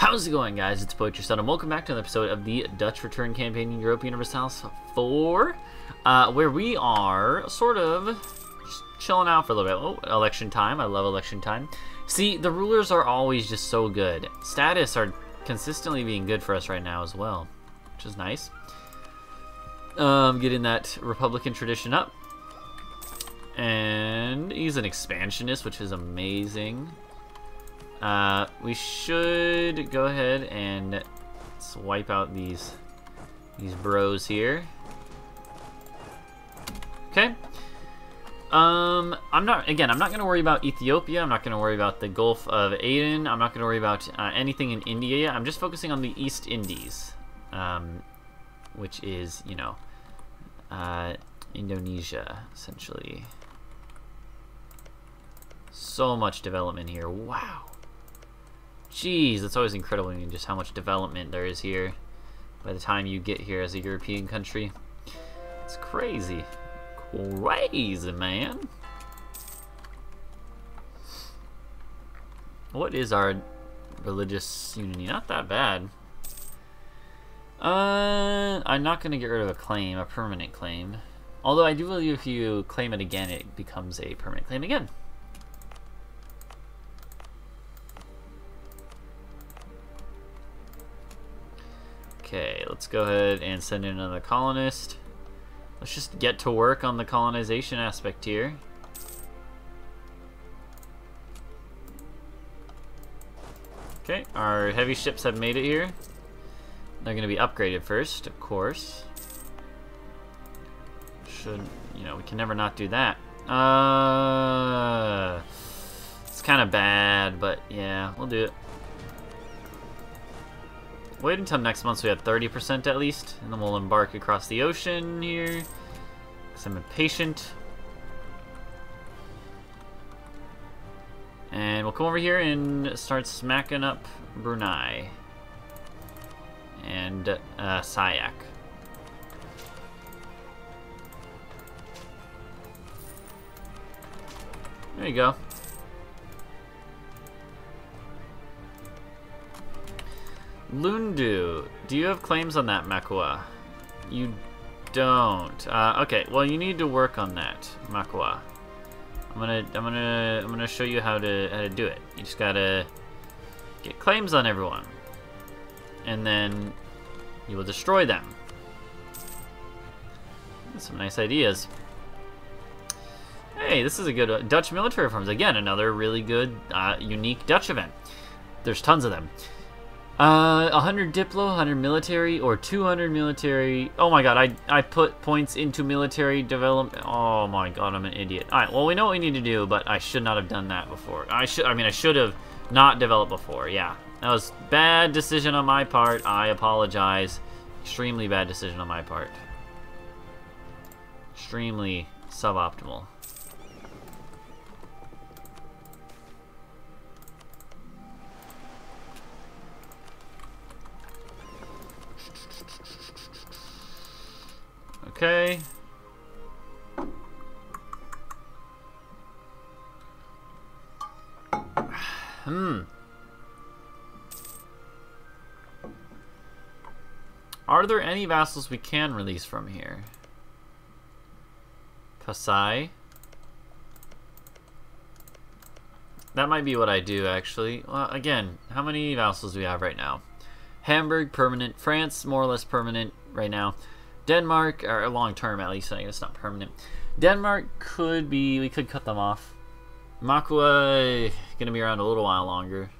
How's it going, guys? It's PoetryStud, and welcome back to another episode of the Dutch Return Campaign in Europa Universalis 4, where we are sort of just chilling out for a little bit. Oh, election time. I love election time. See, the rulers are always just so good. Status are consistently being good for us right now as well, which is nice. Getting that Republican tradition up. And he's an expansionist, which is amazing. We should go ahead and swipe out these bros here. Okay. I'm not gonna worry about Ethiopia. I'm not gonna worry about the Gulf of Aden. I'm not gonna worry about anything in India. I'm just focusing on the East Indies, which is, you know, Indonesia essentially. So much development here. Wow. Jeez, it's always incredible just how much development there is here by the time you get here as a European country. It's crazy. Crazy, man. What is our religious unity? Not that bad. I'm not going to get rid of a claim, a permanent claim. Although I do believe if you claim it again, it becomes a permanent claim again. Okay, let's go ahead and send in another colonist. Let's just get to work on the colonization aspect here. Okay, our heavy ships have made it here. They're gonna be upgraded first, of course. Should, you know, we can never not do that. It's kind of bad, but yeah, we'll do it. Wait until next month so we have 30% at least, and then we'll embark across the ocean here, because I'm impatient. And we'll come over here and start smacking up Brunei. And Sayak. There you go. Lundu, do you have claims on that, Makua? You don't. Okay, well you need to work on that, Makua. I'm gonna show you how to do it. You just gotta get claims on everyone, and then you will destroy them. That's some nice ideas. Hey, this is a good Dutch military reforms. Again, another really good, unique Dutch event. There's tons of them. 100 diplo, 100 military, or 200 military. Oh my god, I put points into military development. Oh my god, I'm an idiot. Alright, well we know what we need to do, but I should not have done that before. I should have not developed before, yeah. That was a bad decision on my part. I apologize. Extremely bad decision on my part. Extremely suboptimal. Okay. Are there any vassals we can release from here? Pasai? That might be what I do, actually. Well, again, how many vassals do we have right now? Hamburg, permanent. France, more or less permanent right now. Denmark, or long term at least, I guess it's not permanent. Denmark could be, we could cut them off. Makua, gonna be around a little while longer.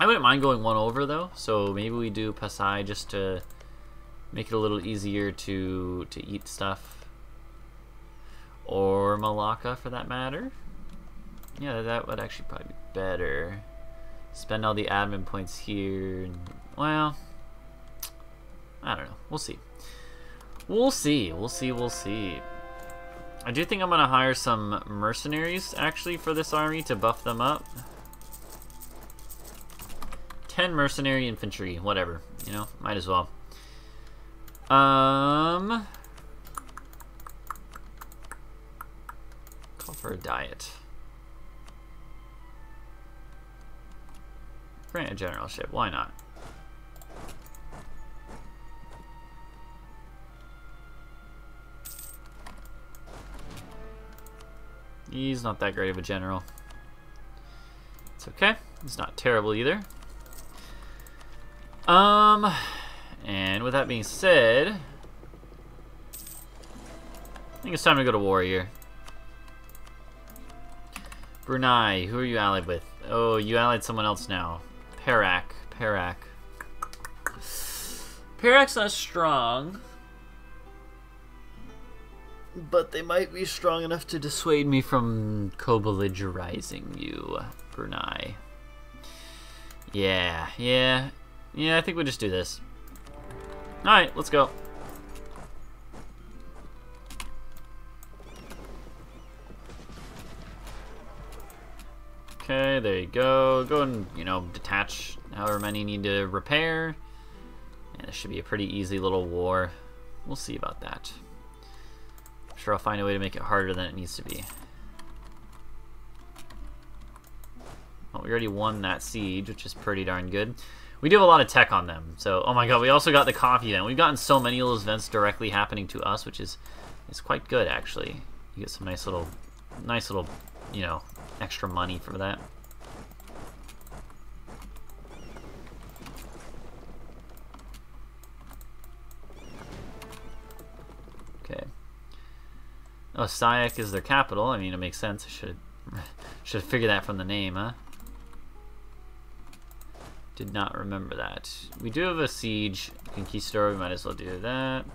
I wouldn't mind going one over though, so maybe we do Pasai just to make it a little easier to eat stuff. Or Malacca for that matter. Yeah, that would actually probably be better. Spend all the admin points here. And, well, I don't know. We'll see. We'll see. I do think I'm gonna hire some mercenaries actually for this army to buff them up. 10 mercenary infantry, whatever, you know, might as well. Call for a diet. Grant a generalship, why not? He's not that great of a general. It's okay. It's not terrible either. And with that being said, I think it's time to go to war here. Brunei, who are you allied with? Oh, you allied someone else now. Perak. Perak. Perak's not strong, but they might be strong enough to dissuade me from co-belligerizing you, Brunei. Yeah, I think we'll just do this. Alright, let's go. Okay, there you go. Go and, you know, detach however many need to repair. And this should be a pretty easy little war. We'll see about that. I'm sure I'll find a way to make it harder than it needs to be. Well, we already won that siege, which is pretty darn good. We do have a lot of tech on them, so oh my god, we also got the coffee then. We've gotten so many of those events directly happening to us, which is quite good actually. You get some nice little, you know, extra money for that. Okay. Oh, Sayak is their capital. I mean, it makes sense. I should have figured that from the name, huh? Did not remember that. We do have a siege conquistador. We might as well do that.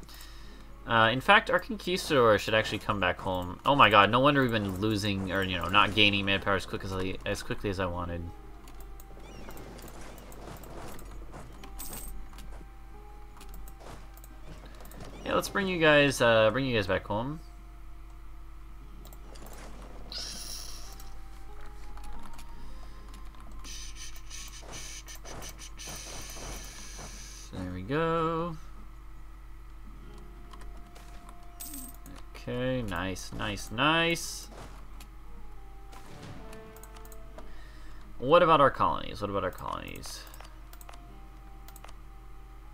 In fact, our conquistador should actually come back home. Oh my god, no wonder we've been losing, or, you know, not gaining manpower as quickly as I wanted. Yeah, let's bring you guys back home. There we go. Okay, nice. What about our colonies?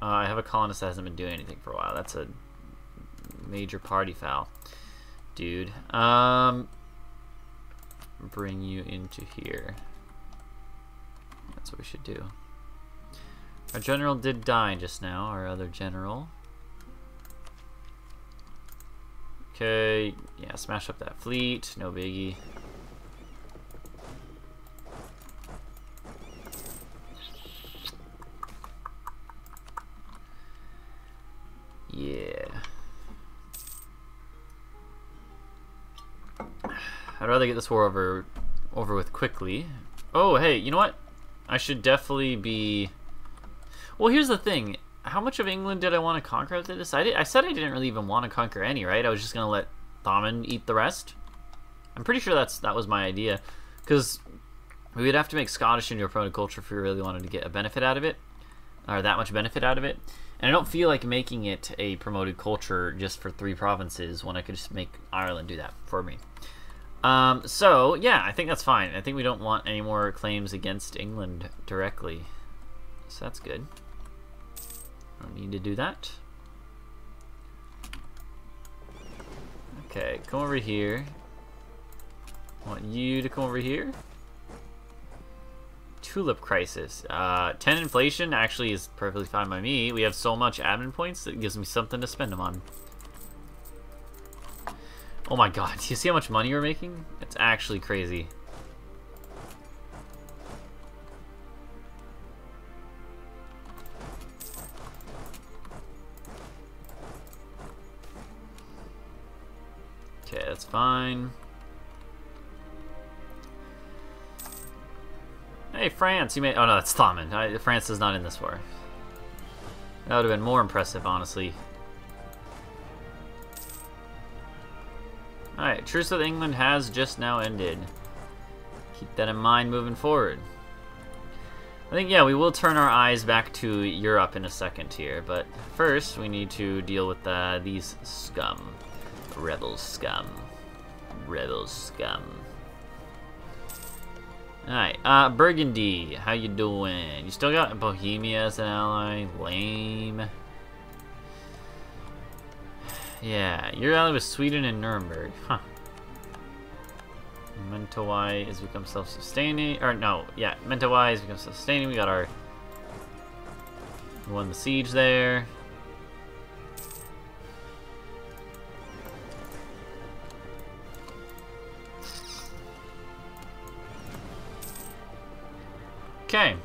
I have a colonist that hasn't been doing anything for a while. That's a major party foul, dude. Bring you into here. That's what we should do. Our general did die just now, our other general. Okay, yeah, smash up that fleet, no biggie. Yeah. I'd rather get this war over with quickly. Oh, hey, you know what? I should definitely be... Well, here's the thing. How much of England did I want to conquer after this? I said I didn't really even want to conquer any, right? I was just going to let Thaman eat the rest. I'm pretty sure that was my idea. Because we would have to make Scottish into a primitive culture if we really wanted to get a benefit out of it. Or that much benefit out of it. And I don't feel like making it a promoted culture just for 3 provinces when I could just make Ireland do that for me. So, yeah, I think that's fine. I think we don't want any more claims against England directly. So that's good. Don't need to do that. Okay, come over here. I want you to come over here. Tulip crisis. 10 inflation actually is perfectly fine by me. We have so much admin points that it gives me something to spend them on. Oh my god, do you see how much money we're making? It's actually crazy. Okay, that's fine. Hey, France, you may... Oh, no, that's Thomond. France is not in this war. That would have been more impressive, honestly. Alright, truce with England has just now ended. Keep that in mind moving forward. I think, yeah, we will turn our eyes back to Europe in a second here, but first we need to deal with these scum. Rebel scum. Alright, Burgundy, how you doing? You still got Bohemia as an ally? Lame. Yeah, your ally was Sweden and Nuremberg. Huh. Mentawai has become self-sustaining. Or no, yeah, Mentawai has become self-sustaining. We got our... won the siege there. Okay.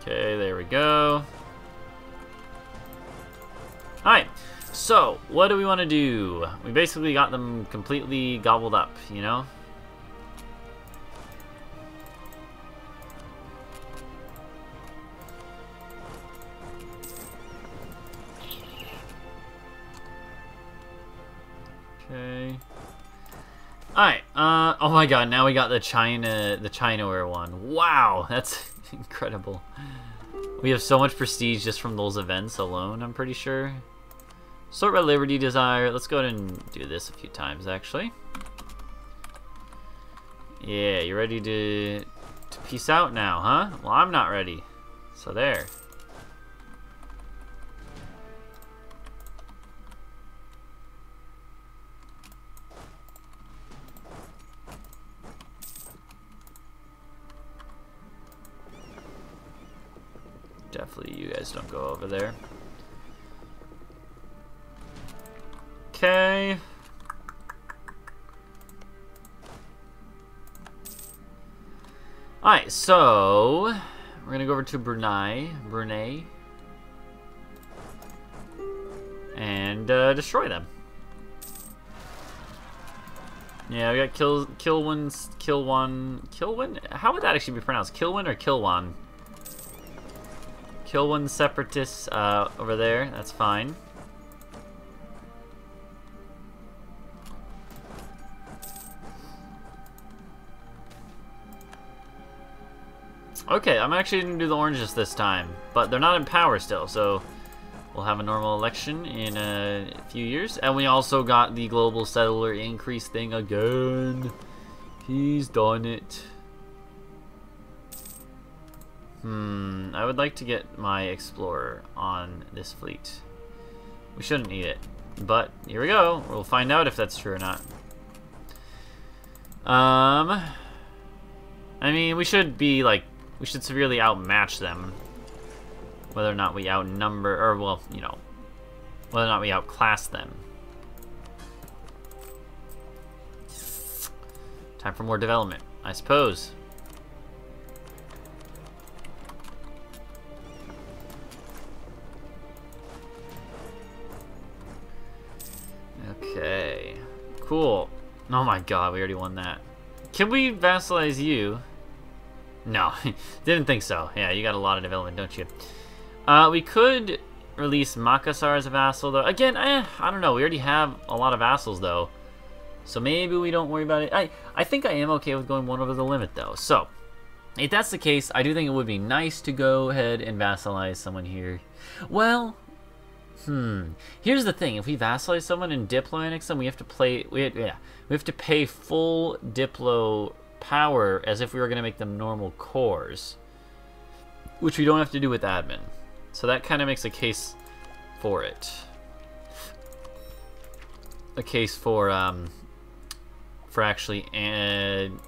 Okay, there we go. Alright, so what do we want to do? We basically got them completely gobbled up, you know? Okay. Alright, oh my god, now we got the Chinaware one. Wow, that's incredible. We have so much prestige just from those events alone, I'm pretty sure. Sort by Liberty Desire. Let's go ahead and do this a few times, actually. Yeah, you ready to peace out now, huh? Well, I'm not ready. So there. Definitely you guys don't go over there. Okay. Alright, so we're gonna go over to Brunei, and destroy them. Yeah, we got Kilwun. How would that actually be pronounced? Kilwun or Kilwan? Kilwun separatists over there. That's fine. Okay, I'm actually going to do the oranges this time, but they're not in power still, so we'll have a normal election in a few years. And we also got the global settler increase thing again. He's done it. Hmm, I would like to get my explorer on this fleet. We shouldn't need it, but here we go. We'll find out if that's true or not. I mean, we should be like... we should severely outmatch them. Whether or not we outnumber, or well, you know, whether or not we outclass them. Time for more development, I suppose. Okay, cool. Oh my god, we already won that. Can we vassalize you? No, didn't think so. Yeah, you got a lot of development, don't you? We could release Makassar as a vassal, though. Again, I don't know. We already have a lot of vassals, though. So maybe we don't worry about it. I think I am okay with going one over the limit, though. So, if that's the case, I do think it would be nice to go ahead and vassalize someone here. Well, here's the thing. If we vassalize someone and Diplo annex them, we have to pay full Diplo power as if we were going to make them normal cores, which we don't have to do with admin, so that kind of makes a case for it, a case for actually, and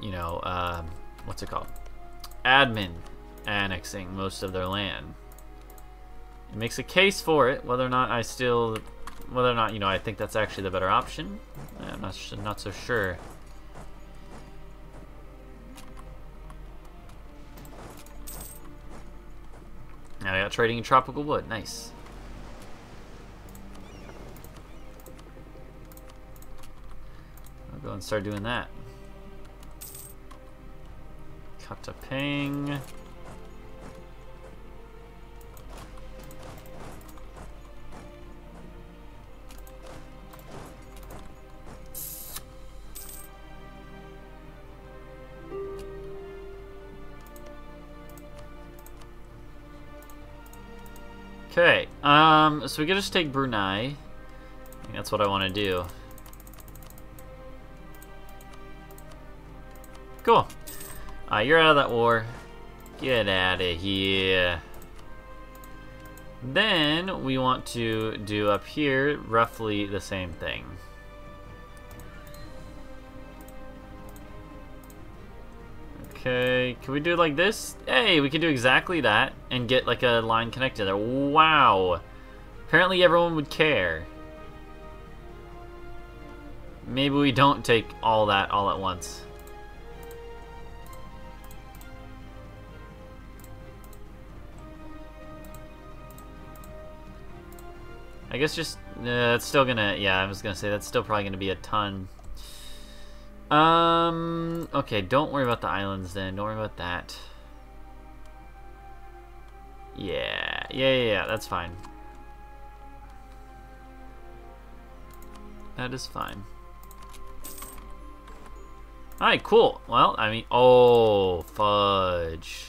you know, what's it called, admin annexing most of their land. It makes a case for it, whether or not you know, I think that's actually the better option. I'm not so sure. Now I got trading in tropical wood. Nice. I'll go and start doing that. Katapang. Okay, so we could just take Brunei. think that's what I want to do. Cool. You're out of that war. Get out of here. Then we want to do up here roughly the same thing. Okay, can we do it like this? Hey, we can do exactly that and get like a line connected there. Wow. Apparently everyone would care. Maybe we don't take all that all at once. I guess just, it's still gonna, yeah, I was gonna say that's still probably gonna be a ton. Okay, don't worry about the islands then. Don't worry about that. Yeah, that's fine. That is fine. Alright, cool. Well, I mean, oh, fudge.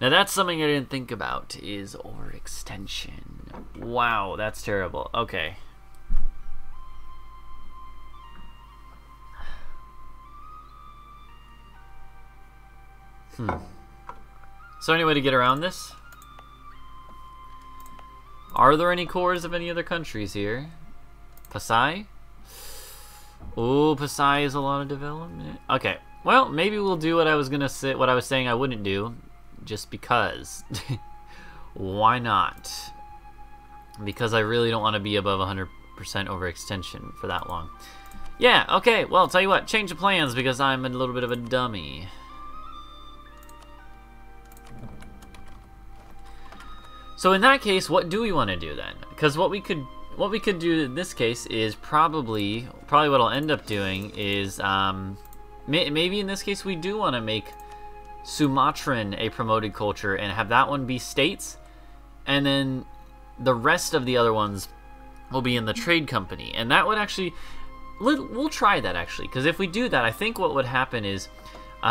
Now that's something I didn't think about, is overextension. Wow, that's terrible. Okay. So any way to get around this? Are there any cores of any other countries here? Pasai? Oh, Pasai is a lot of development. Okay. Well, maybe we'll do what I was gonna say, what I was saying I wouldn't do, just because. Why not? Because I really don't want to be above 100% overextension for that long. Yeah. Okay. Well, I'll tell you what. Change of plans because I'm a little bit of a dummy. So in that case, what do we want to do then? Because what we could do in this case is probably what I'll end up doing is maybe in this case we do want to make Sumatran a promoted culture and have that one be states, and then the rest of the other ones will be in the trade company. And that would actually, we'll try that actually, because if we do that, I think what would happen is.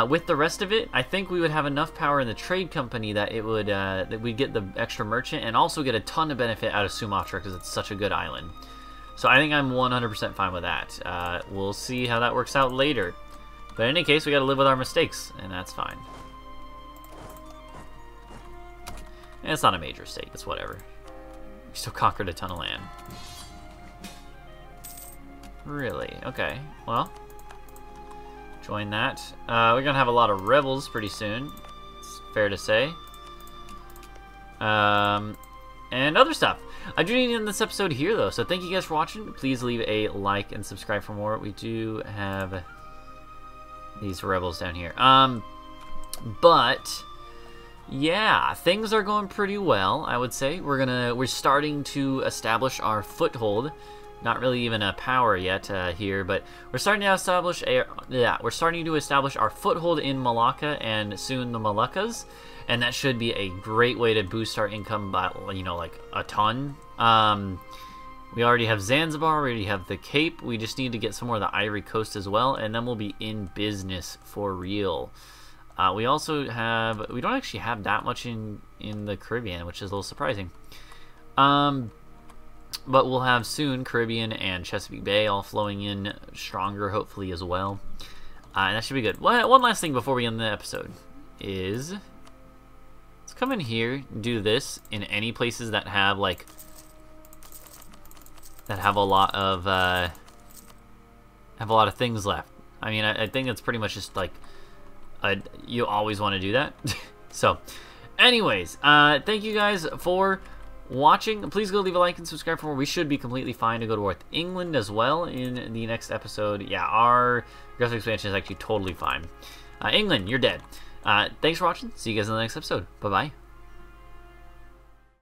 With the rest of it, I think we would have enough power in the trade company that it would that we'd get the extra merchant and also get a ton of benefit out of Sumatra because it's such a good island. So I think I'm 100% fine with that. We'll see how that works out later. But in any case, we got to live with our mistakes, and that's fine. And it's not a major mistake. It's whatever. We still conquered a ton of land. Really? Okay. Well. Join that. We're gonna have a lot of rebels pretty soon. It's fair to say. And other stuff. I do need to end this episode here though, so thank you guys for watching. Please leave a like and subscribe for more. We do have these rebels down here. But yeah, things are going pretty well, I would say. We're starting to establish our foothold. Not really even a power yet here, but we're starting to establish our foothold in Malacca and soon the Moluccas, and that should be a great way to boost our income by, you know, like a ton. We already have Zanzibar, we already have the Cape. We just need to get some more of the Ivory Coast as well, and then we'll be in business for real. We also have, we don't actually have that much in the Caribbean, which is a little surprising. But we'll have soon Caribbean and Chesapeake Bay all flowing in stronger, hopefully, as well. And that should be good. Well, one last thing before we end the episode is let's come in here and do this in any places that have, like, that have a lot of things left. I mean, I think that's pretty much just, like, you always want to do that. So, anyways, thank you guys for watching. Please go leave a like and subscribe for more. We should be completely fine to go to North England as well in the next episode. Yeah, our aggressive expansion is actually totally fine. England, you're dead. Thanks for watching. See you guys in the next episode. Bye-bye.